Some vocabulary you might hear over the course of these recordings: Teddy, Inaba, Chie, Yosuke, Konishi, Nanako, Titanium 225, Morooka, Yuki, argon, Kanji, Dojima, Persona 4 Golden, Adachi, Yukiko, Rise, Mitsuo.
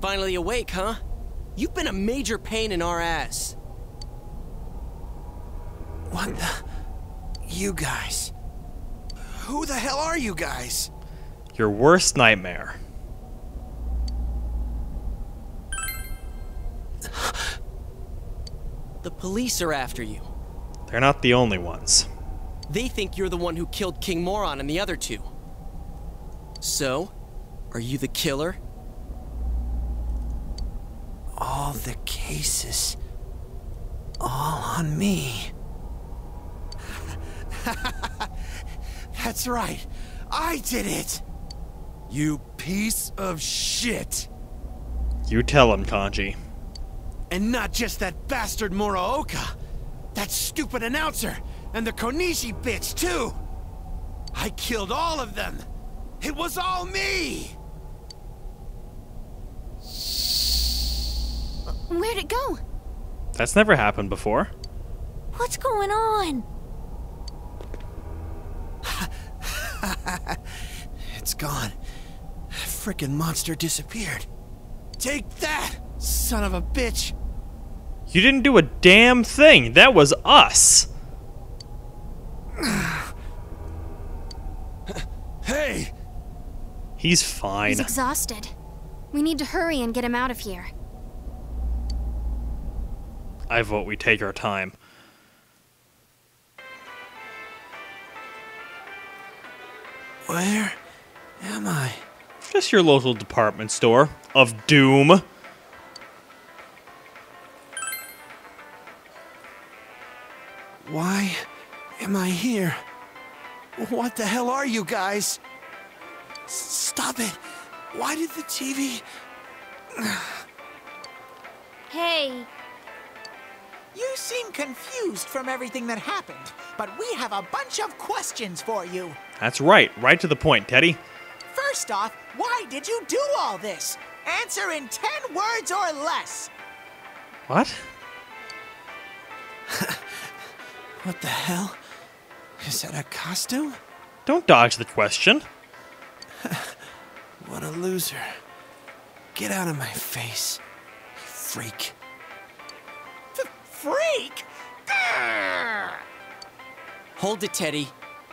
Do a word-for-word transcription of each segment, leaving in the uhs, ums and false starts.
Finally awake, huh? You've been a major pain in our ass. What the... You guys... Who the hell are you guys? Your worst nightmare. The police are after you. They're not the only ones. They think you're the one who killed King Moron and the other two. So, are you the killer? All the cases... all on me. That's right. I did it! You piece of shit! You tell him, Kanji. And not just that bastard Morooka! That stupid announcer! And the Konishi bitch, too! I killed all of them! It was all me! Where'd it go? That's never happened before. What's going on? It's gone. Frickin' monster disappeared. Take that, son of a bitch! You didn't do a damn thing. That was us. Hey! He's fine. He's exhausted. We need to hurry and get him out of here. I vote we take our time. Where am I? Just your local department store of doom. Why am I here? What the hell are you guys? S- stop it. Why did the T V... Hey. You seem confused from everything that happened, but we have a bunch of questions for you. That's right. Right to the point, Teddy. First off, why did you do all this? Answer in ten words or less. What? What the hell? Is that a costume? Don't dodge the question. What a loser. Get out of my face, you freak. Freak! Grr! Hold it, Teddy.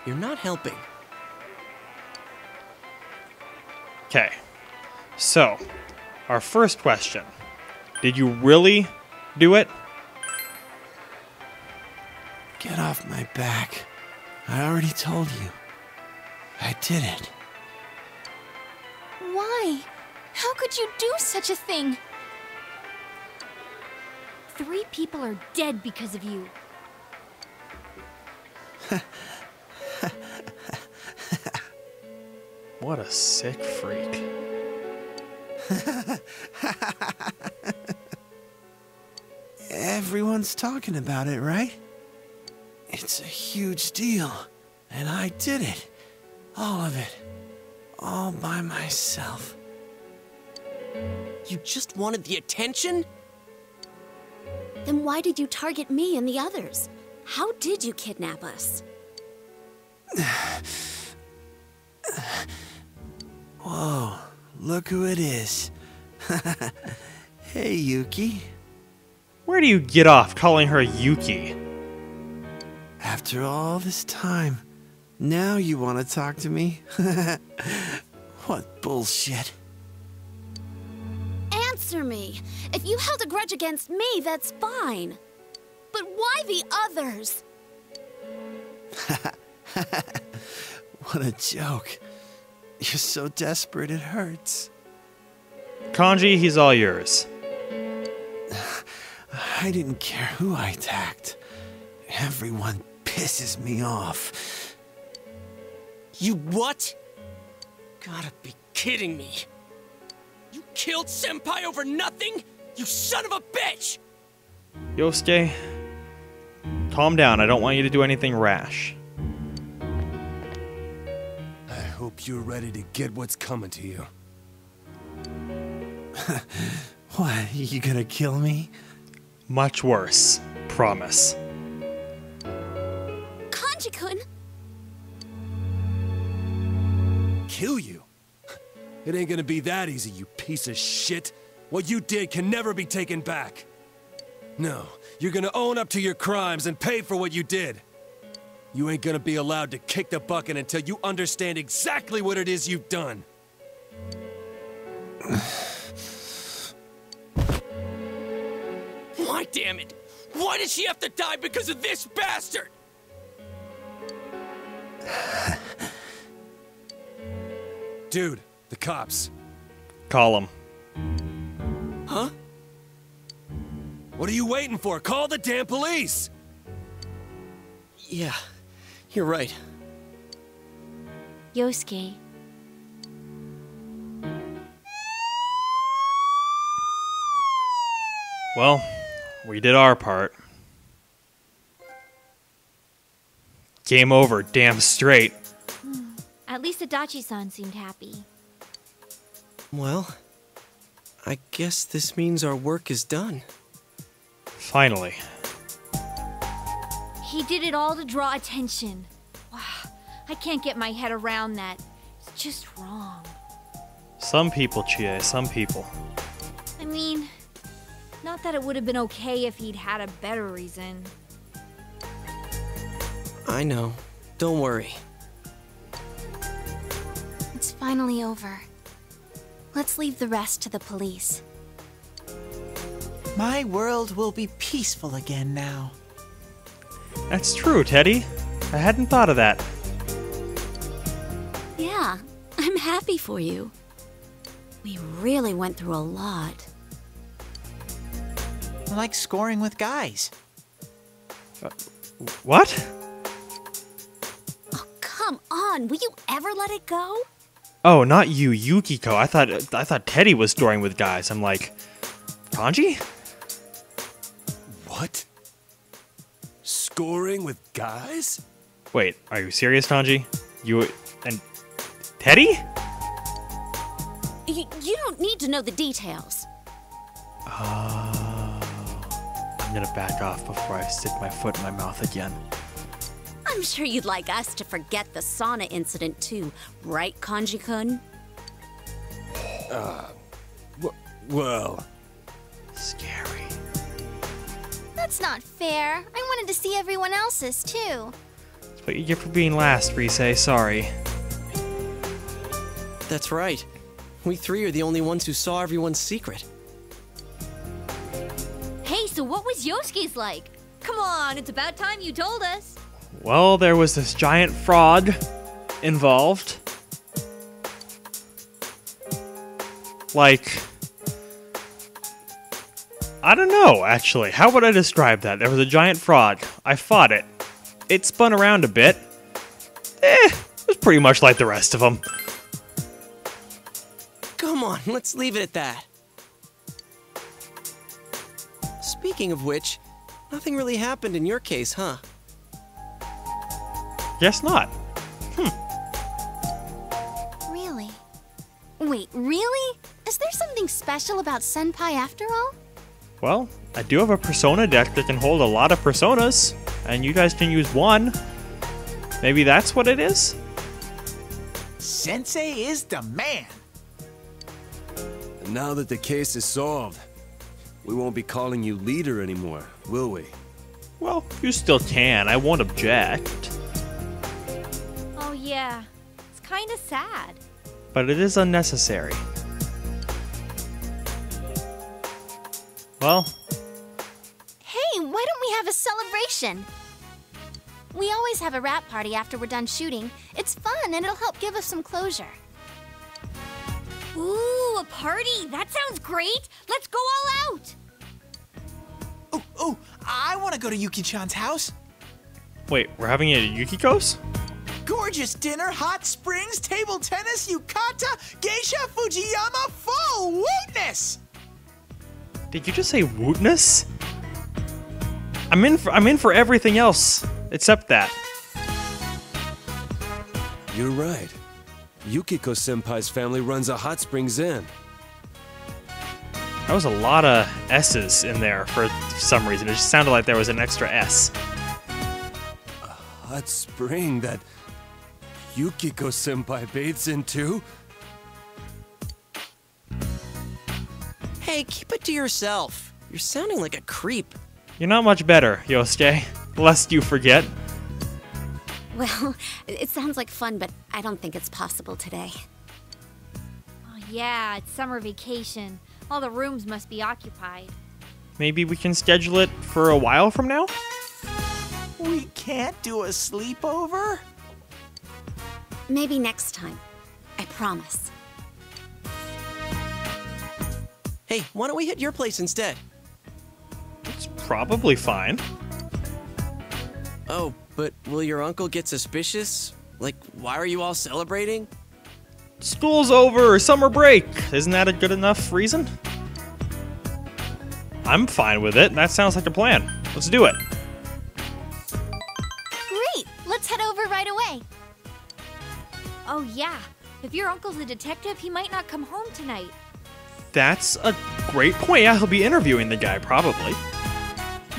You're not helping. Okay. So, our first question. Did you really do it? Get off my back. I already told you. I did it. Why? How could you do such a thing? Three people are dead because of you. What a sick freak. Everyone's talking about it, right? It's a huge deal. And I did it. All of it. All by myself. You just wanted the attention? Then why did you target me and the others? How did you kidnap us? Whoa, look who it is. Hey, Yuki. Where do you get off calling her Yuki? After all this time, now you want to talk to me? What bullshit. Answer me. If you held a grudge against me, that's fine. But why the others? What a joke. You're so desperate it hurts. Kanji, he's all yours. I didn't care who I attacked. Everyone pisses me off. You what? Gotta be kidding me. You killed Senpai over nothing? You son of a bitch! Yosuke, calm down. I don't want you to do anything rash. I hope you're ready to get what's coming to you. What, you gonna kill me? Much worse. Promise. Kanji-kun! Kill you? It ain't gonna be that easy, you piece of shit. What you did can never be taken back. No, you're gonna own up to your crimes and pay for what you did. You ain't gonna be allowed to kick the bucket until you understand exactly what it is you've done. Why, damn it? Why does she have to die because of this bastard? Dude, the cops. Call them. Huh? What are you waiting for? Call the damn police! Yeah, you're right. Yosuke. Well, we did our part. Game over, damn straight. Hmm. At least Adachi-san seemed happy. Well, I guess this means our work is done. Finally. He did it all to draw attention. Wow, I can't get my head around that. It's just wrong. Some people, Chie, some people. I mean, not that it would have been okay if he'd had a better reason. I know. Don't worry. It's finally over. Let's leave the rest to the police. My world will be peaceful again now. That's true, Teddy. I hadn't thought of that. Yeah, I'm happy for you. We really went through a lot. Like scoring with guys. Uh, what? Oh, come on. Will you ever let it go? Oh, not you, Yukiko. I thought I thought Teddy was scoring with guys. I'm like, Kanji? What? Scoring with guys? Wait, are you serious, Kanji? You and Teddy? You, you don't need to know the details. Uh, I'm gonna back off before I stick my foot in my mouth again. I'm sure you'd like us to forget the sauna incident too, right, Kanji-kun? Uh, well... Scary. That's not fair. I wanted to see everyone else's, too. That's what you get for being last, Rise. Sorry. That's right. We three are the only ones who saw everyone's secret. Hey, so what was Yosuke's like? Come on, it's about time you told us. Well, there was this giant fraud involved. Like... I don't know, actually. How would I describe that? There was a giant frog. I fought it. It spun around a bit. Eh, it was pretty much like the rest of them. Come on, let's leave it at that. Speaking of which, nothing really happened in your case, huh? Guess not. Hmm. Really? Wait, really? Is there something special about Senpai after all? Well, I do have a Persona deck that can hold a lot of Personas, and you guys can use one. Maybe that's what it is? Sensei is the man! And now that the case is solved, we won't be calling you leader anymore, will we? Well, you still can. I won't object. Oh yeah, it's kinda sad. But it is unnecessary. Well... Hey, why don't we have a celebration? We always have a rap party after we're done shooting. It's fun, and it'll help give us some closure. Ooh, a party! That sounds great! Let's go all out! Oh, oh, I want to go to Yuki-chan's house. Wait, we're having it at Yukiko's? Gorgeous dinner, hot springs, table tennis, yukata, geisha, Fujiyama, full witness! Did you just say wootness? I'm in for I'm in for everything else except that. You're right. Yukiko Senpai's family runs a hot springs inn. That was a lot of S's in there for some reason. It just sounded like there was an extra S. A hot spring that Yukiko Senpai bathes in too? Chie, keep it to yourself. You're sounding like a creep. You're not much better, Yosuke. Lest you forget. Well, it sounds like fun, but I don't think it's possible today. Oh, yeah, it's summer vacation. All the rooms must be occupied. Maybe we can schedule it for a while from now? We can't do a sleepover? Maybe next time. I promise. Hey, why don't we hit your place instead? It's probably fine. Oh, but will your uncle get suspicious? Like, why are you all celebrating? School's over, summer break. Isn't that a good enough reason? I'm fine with it. That sounds like a plan. Let's do it. Great! Let's head over right away. Oh yeah, if your uncle's a detective, he might not come home tonight. That's a great point. Yeah, he'll be interviewing the guy, probably.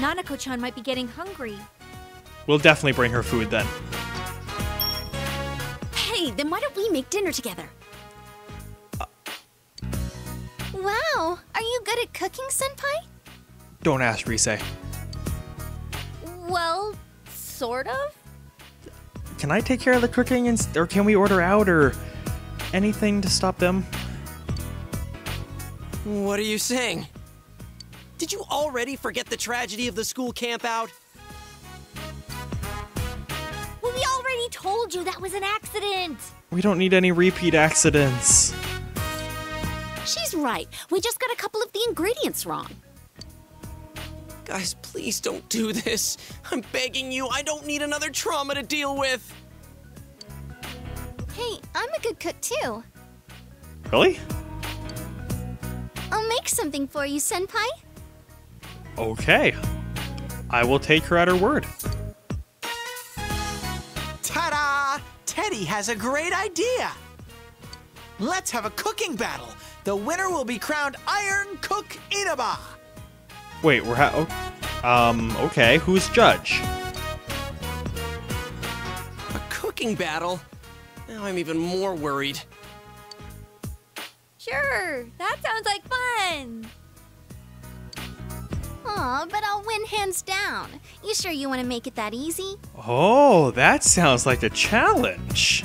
Nanako-chan might be getting hungry. We'll definitely bring her food then. Hey, then why don't we make dinner together? Uh, wow, are you good at cooking, Senpai? Don't ask, Rise. Well, sort of. Can I take care of the cooking, and, or can we order out, or anything to stop them? What are you saying? Did you already forget the tragedy of the school campout? Well, we already told you that was an accident! We don't need any repeat accidents. She's right. We just got a couple of the ingredients wrong. Guys, please don't do this. I'm begging you, I don't need another trauma to deal with. Hey, I'm a good cook too. Really? I'll make something for you, Senpai. Okay. I will take her at her word. Ta-da! Teddy has a great idea! Let's have a cooking battle! The winner will be crowned Iron Cook Inaba! Wait, we're ha- oh, Um, okay, who's judge? A cooking battle? Now I'm even more worried. Sure, that sounds like fun! Aw, but I'll win hands down. You sure you want to make it that easy? Oh, that sounds like a challenge.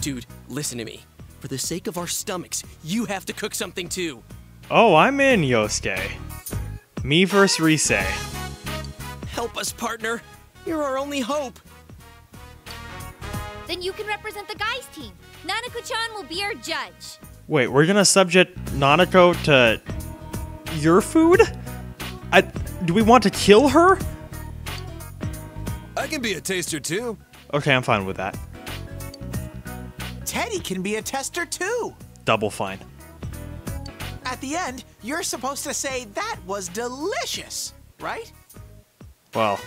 Dude, listen to me. For the sake of our stomachs, you have to cook something too. Oh, I'm in, Yosuke. Me versus Rise. Help us, partner. You're our only hope. Then you can represent the guys' team. Nanako-chan will be our judge. Wait, we're gonna subject Nanako to your food? I, do we want to kill her? I can be a taster too. Okay, I'm fine with that. Teddy can be a tester too. Double fine. At the end, you're supposed to say that was delicious, right? Well.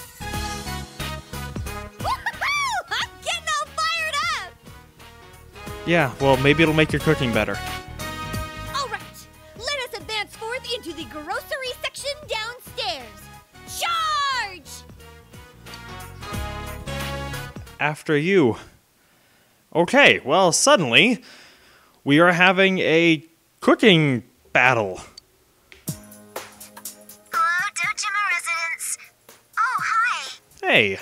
Yeah, well, maybe it'll make your cooking better. All right, let us advance forth into the grocery section downstairs. Charge! After you. Okay, well, suddenly, we are having a cooking battle. Hello, Dojima residents. Oh, hi. Hey.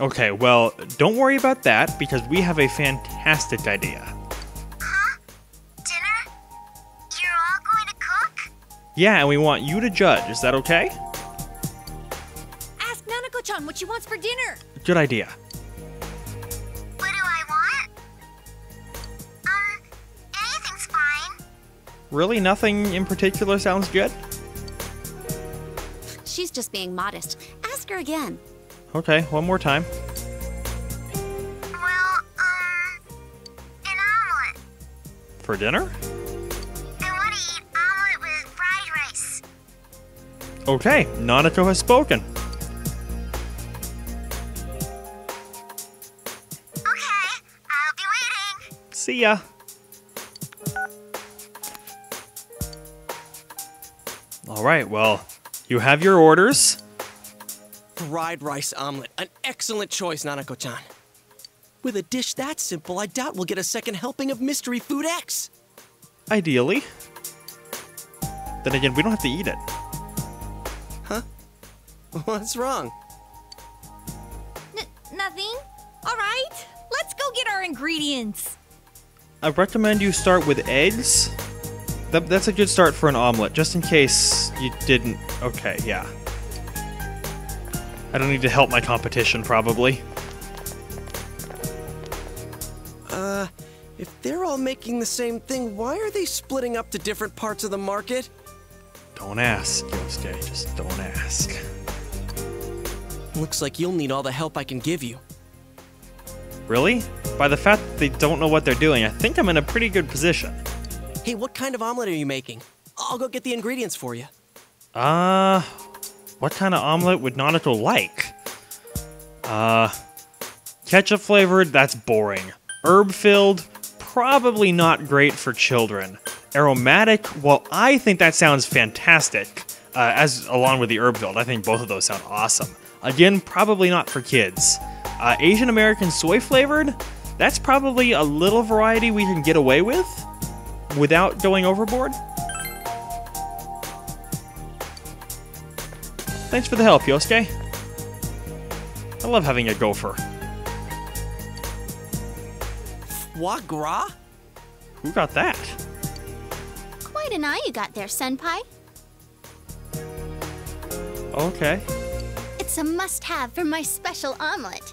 Okay, well, don't worry about that, because we have a fantastic idea. Huh? Dinner? You're all going to cook? Yeah, and we want you to judge. Is that okay? Ask Nanako-chan what she wants for dinner. Good idea. What do I want? Um, anything's fine. Really? Nothing in particular sounds good? She's just being modest. Ask her again. Okay, one more time. Well, um, an omelet. For dinner? I want to eat omelet with fried rice. Okay, Nanako has spoken. Okay, I'll be waiting. See ya. All right, well, you have your orders. Fried rice omelet. An excellent choice, Nanako-chan. With a dish that simple, I doubt we'll get a second helping of Mystery Food X. Ideally. Then again, we don't have to eat it. Huh? What's wrong? N- nothing. All right, let's go get our ingredients. I recommend you start with eggs. That, that's a good start for an omelet, just in case you didn't... Okay, yeah. I don't need to help my competition, probably. Uh, if they're all making the same thing, why are they splitting up to different parts of the market? Don't ask, Yosuke. Just don't ask. Looks like you'll need all the help I can give you. Really? By the fact that they don't know what they're doing, I think I'm in a pretty good position. Hey, what kind of omelet are you making? I'll go get the ingredients for you. Uh, what kind of omelet would Nanako like? Uh, ketchup flavored, that's boring. Herb filled, probably not great for children. Aromatic, well, I think that sounds fantastic. Uh, as along with the herb filled, I think both of those sound awesome. Again, probably not for kids. Uh, Asian American soy flavored? That's probably a little variety we can get away with without going overboard. Thanks for the help, Yosuke. I love having a gopher. Foie gras? Who got that? Quite an eye you got there, Senpai. Okay. It's a must-have for my special omelet.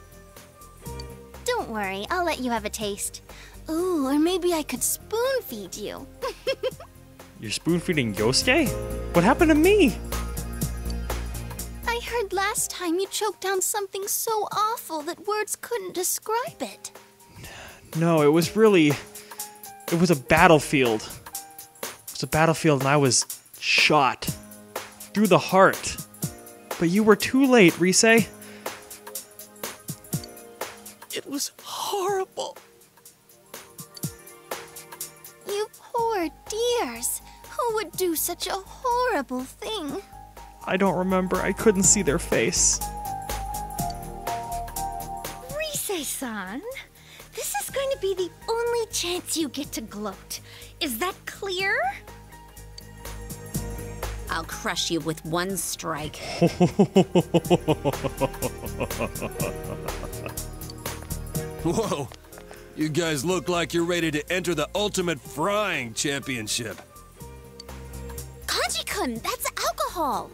Don't worry, I'll let you have a taste. Ooh, or maybe I could spoon feed you. You're spoon feeding Yosuke? What happened to me? I heard last time you choked down something so awful that words couldn't describe it. No, it was really... It was a battlefield. It was a battlefield and I was shot. Through the heart. But you were too late, Rise. It was horrible. You poor dears. Who would do such a horrible thing? I don't remember. I couldn't see their face. Rise-san, this is going to be the only chance you get to gloat. Is that clear? I'll crush you with one strike. Whoa, you guys look like you're ready to enter the Ultimate Frying Championship. Kanji-kun, that's alcohol.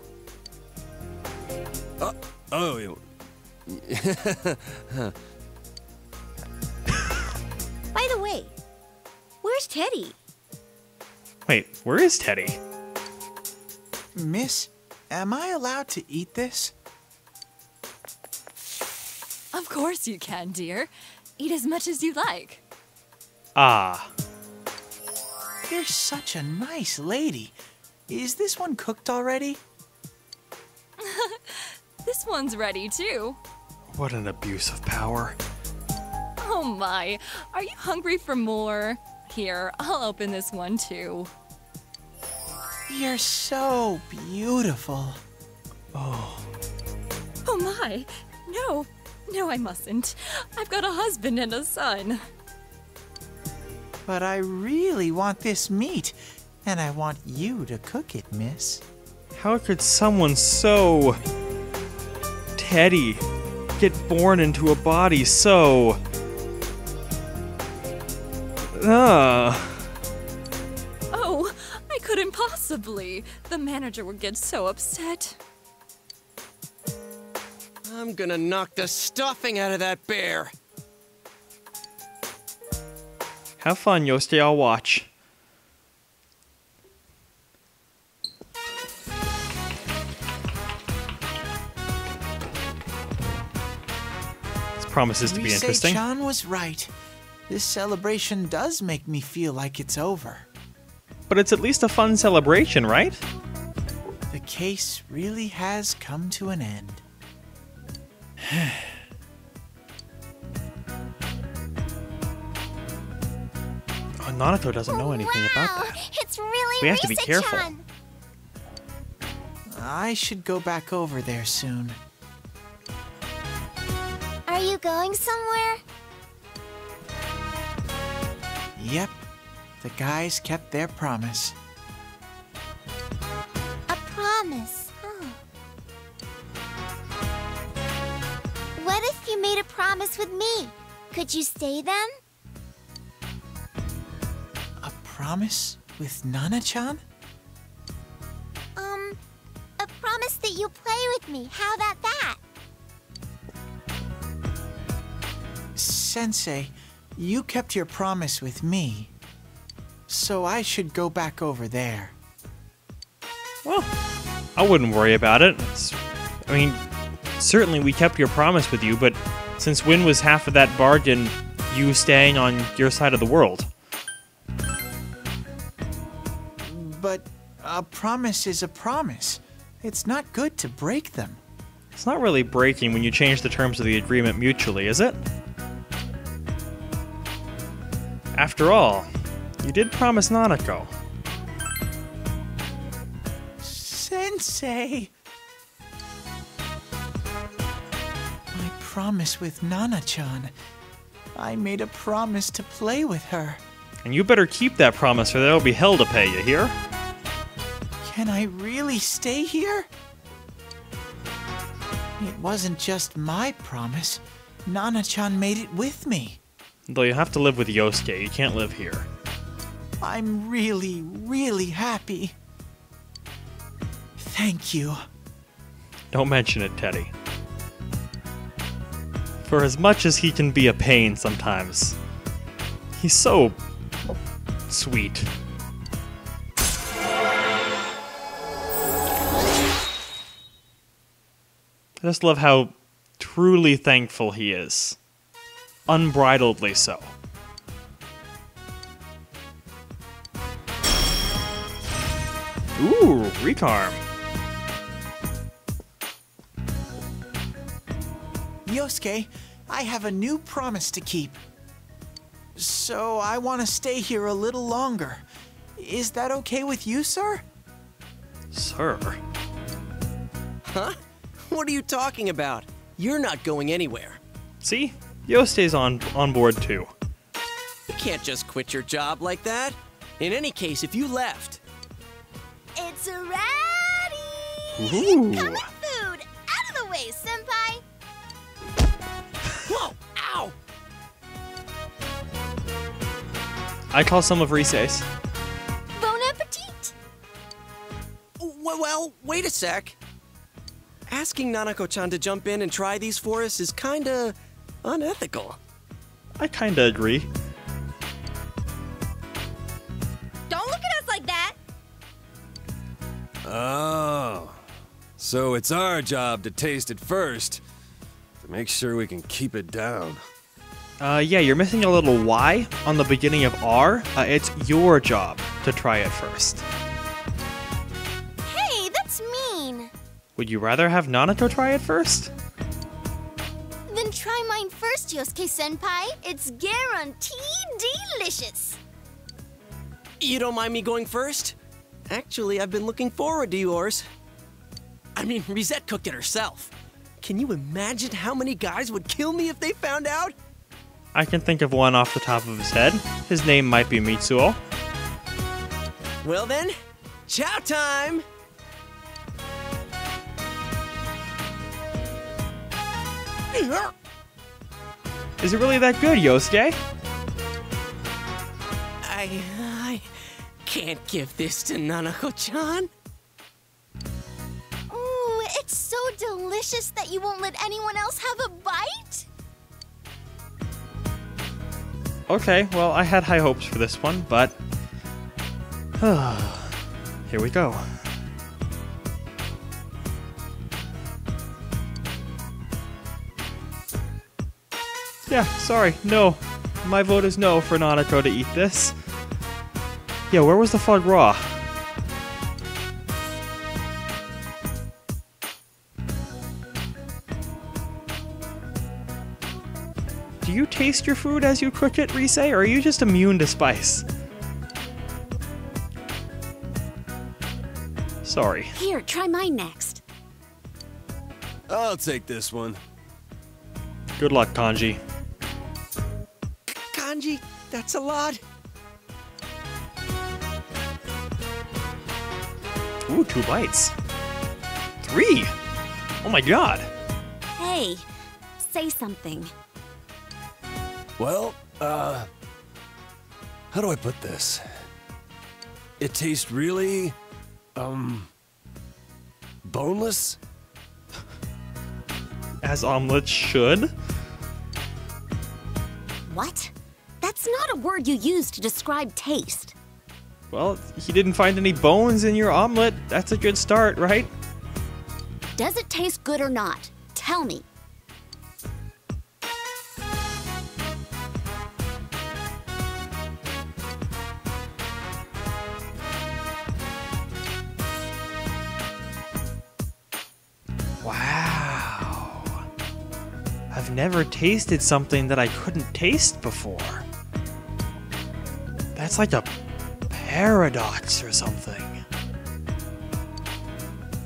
Uh, oh. By the way, where's Teddy? Wait, where is Teddy? Miss, am I allowed to eat this? Of course you can, dear. Eat as much as you like. Ah. You're such a nice lady. Is this one cooked already? This one's ready, too. What an abuse of power. Oh my, are you hungry for more? Here, I'll open this one, too. You're so beautiful. Oh. Oh my, no. No, I mustn't. I've got a husband and a son. But I really want this meat, and I want you to cook it, miss. How could someone so... Teddy get born into a body so... Ugh. Oh, I couldn't possibly. The manager would get so upset. I'm gonna knock the stuffing out of that bear. Have fun, Yosuke. I'll watch. This promises to be interesting. Rise-chan was right. This celebration does make me feel like it's over. But it's at least a fun celebration, right? The case really has come to an end. Oh, Naruto doesn't know anything wow. about that. It's really we have to be careful. I should go back over there soon. Are you going somewhere? Yep, the guys kept their promise. A promise, huh? What if you made a promise with me? Could you stay then? A promise with Nana-chan? Um, a promise that you'll play with me. How about that? Sensei, you kept your promise with me, so I should go back over there. Well, I wouldn't worry about it. It's, I mean, certainly we kept your promise with you, but since when was half of that bargain you staying on your side of the world? But a promise is a promise. It's not good to break them. It's not really breaking when you change the terms of the agreement mutually, is it? After all, you did promise Nanako. Sensei! My promise with Nana-chan. I made a promise to play with her. And you better keep that promise or there'll be hell to pay, you hear? Can I really stay here? It wasn't just my promise. Nana-chan made it with me. Though you have to live with Yosuke, you can't live here. I'm really, really happy. Thank you. Don't mention it, Teddy. For as much as he can be a pain sometimes, he's so sweet. I just love how truly thankful he is. Unbridledly so. Ooh, recarm. Yosuke, I have a new promise to keep. So I want to stay here a little longer. Is that okay with you, sir? Sir? Huh? What are you talking about? You're not going anywhere. See? Yosuke's on on board too. You can't just quit your job like that. In any case, if you left, it's ready. Ooh. Coming food out of the way, senpai. Whoa! Ow! I call some of Rise's. Bon appetit. Well, well, wait a sec. Asking Nanako-chan to jump in and try these for us is kinda unethical. I kinda agree. Don't look at us like that! Oh. So it's our job to taste it first, to make sure we can keep it down. Uh, yeah, you're missing a little Y on the beginning of R. Uh, it's your job to try it first. Hey, that's mean! Would you rather have Nanako try it first? Then try mine first, Yosuke-senpai. It's guaranteed delicious. You don't mind me going first? Actually, I've been looking forward to yours. I mean, Risette cooked it herself. Can you imagine how many guys would kill me if they found out? I can think of one off the top of his head. His name might be Mitsuo. Well then, chow time! Is it really that good, Yosuke? I... I... can't give this to Nanako-chan. Ooh, it's so delicious that you won't let anyone else have a bite? Okay, well, I had high hopes for this one, but... here we go. Yeah, sorry, no. My vote is no for Nanako to eat this. Yeah, where was the foie gras? Do you taste your food as you cook it, Rise, or are you just immune to spice? Sorry. Here, try mine next. I'll take this one. Good luck, Kanji. Kanji, that's a lot. Ooh, two bites. Three! Oh my god! Hey, say something. Well, uh... how do I put this? It tastes really... um... boneless? As omelets should. What? That's not a word you use to describe taste. Well, he didn't find any bones in your omelet. That's a good start, right? Does it taste good or not? Tell me. Wow. I've never tasted something that I couldn't taste before. That's like a paradox or something.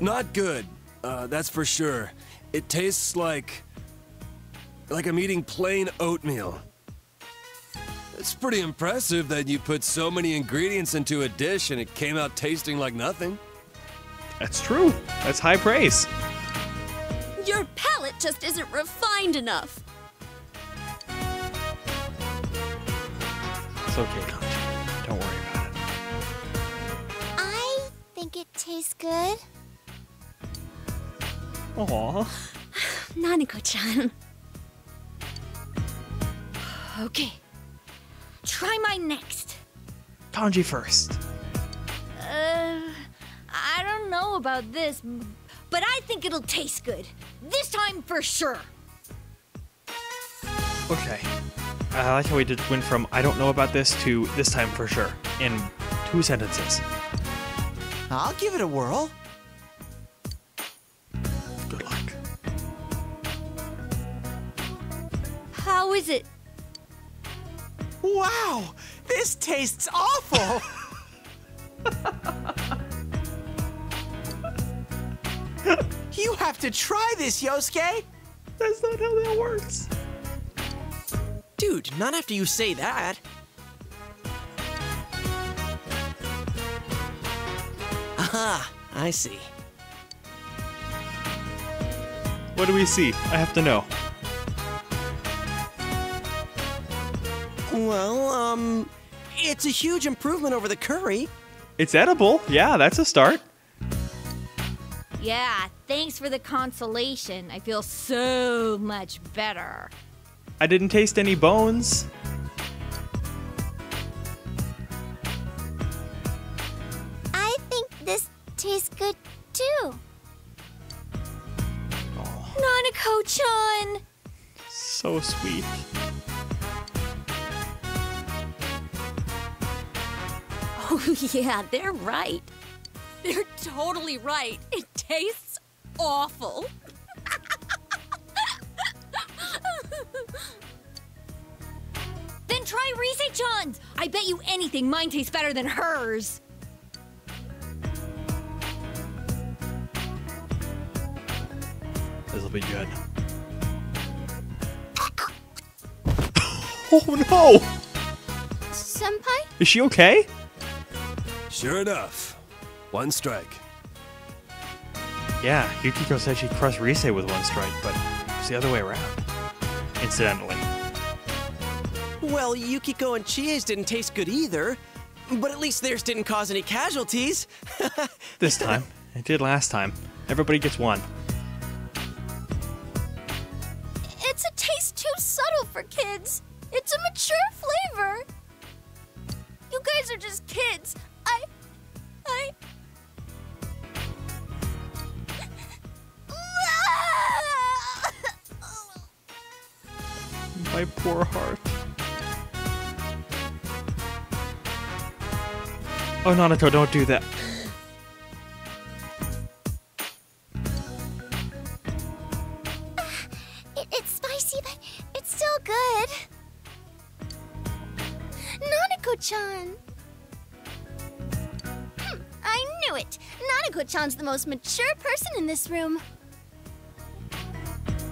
Not good, uh, that's for sure. It tastes like... like I'm eating plain oatmeal. It's pretty impressive that you put so many ingredients into a dish and it came out tasting like nothing. That's true. That's high praise. Your palate just isn't refined enough. It's okay, Kanji. Don't worry. It tastes good. Aww. Nanako-chan. Okay. Try my next. Kanji first. Uh, I don't know about this, but I think it'll taste good. This time for sure. Okay. I like how we did went from I don't know about this to this time for sure in two sentences. I'll give it a whirl. Good luck. How is it? Wow! This tastes awful! You have to try this, Yosuke! That's not how that works. Dude, not after you say that. Ah, I see. What do we see? I have to know. Well, um, it's a huge improvement over the curry. It's edible. Yeah, that's a start. Yeah, thanks for the consolation. I feel so much better. I didn't taste any bones. Tastes good too. Oh. Nanako-chan! So sweet. Oh yeah, they're right. They're totally right. It tastes awful. Then try Rise-chan's. I bet you anything mine tastes better than hers. This'll be good. Oh no! Senpai? Is she okay? Sure enough. One strike. Yeah, Yukiko said she'd crush Rise with one strike, but it's the other way around. Incidentally. Well, Yukiko and Chie's didn't taste good either, but at least theirs didn't cause any casualties. This time. It did last time. Everybody gets one. For kids. It's a mature flavor. You guys are just kids. I... I... My poor heart. Oh, Nanako, don't do that. Nanako-chan. Hm, I knew it. Nanako-chan's the most mature person in this room.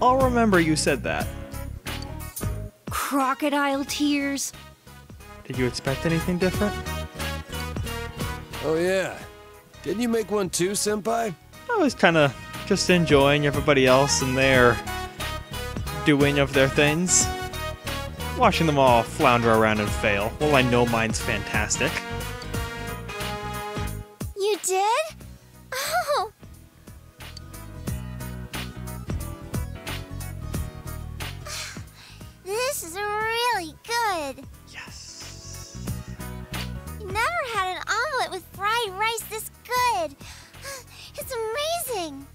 I'll remember you said that. Crocodile tears. Did you expect anything different? Oh yeah. Didn't you make one too, Senpai? I was kind of just enjoying everybody else and their doing of their things. Watching them all flounder around and fail. Well, I know mine's fantastic. You did? Oh! This is really good. Yes. I've never had an omelet with fried rice this good. It's amazing.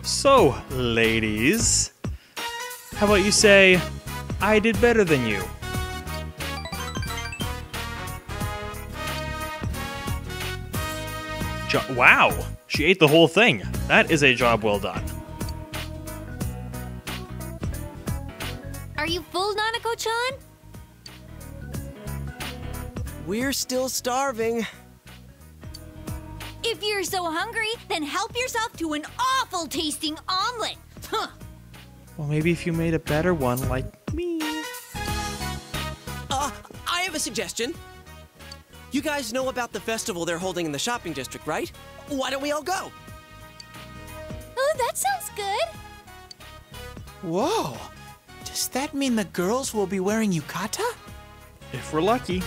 So, ladies, how about you say, I did better than you? Jo- wow, she ate the whole thing. That is a job well done. Are you full, Nanako-chan? We're still starving. If you're so hungry, then help yourself to an awful-tasting omelet. Huh. Well, maybe if you made a better one, like me. Uh, I have a suggestion. You guys know about the festival they're holding in the shopping district, right? Why don't we all go? Oh, that sounds good. Whoa. Does that mean the girls will be wearing yukata? If we're lucky.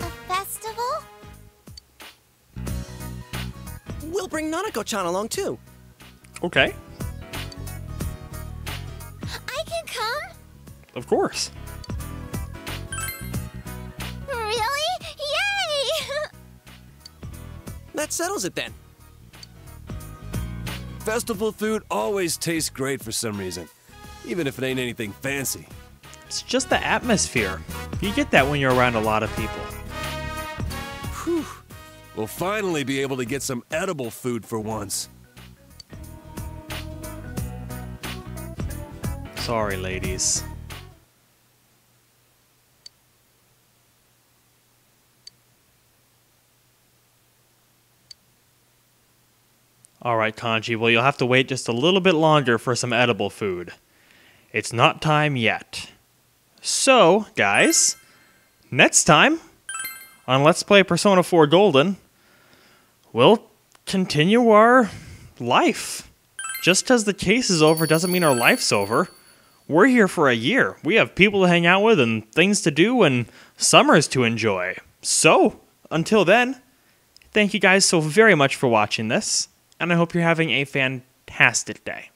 A festival? We'll bring Nanako-chan along, too. Okay. I can come? Of course. Really? Yay! That settles it, then. Festival food always tastes great for some reason. Even if it ain't anything fancy. It's just the atmosphere. You get that when you're around a lot of people. Whew. We'll finally be able to get some edible food for once. Sorry, ladies. All right, Kanji, well, you'll have to wait just a little bit longer for some edible food. It's not time yet. So, guys, next time on Let's Play Persona four Golden, we'll continue our life. Just because the case is over doesn't mean our life's over. We're here for a year. We have people to hang out with and things to do and summers to enjoy. So, until then, thank you guys so very much for watching this, and I hope you're having a fantastic day.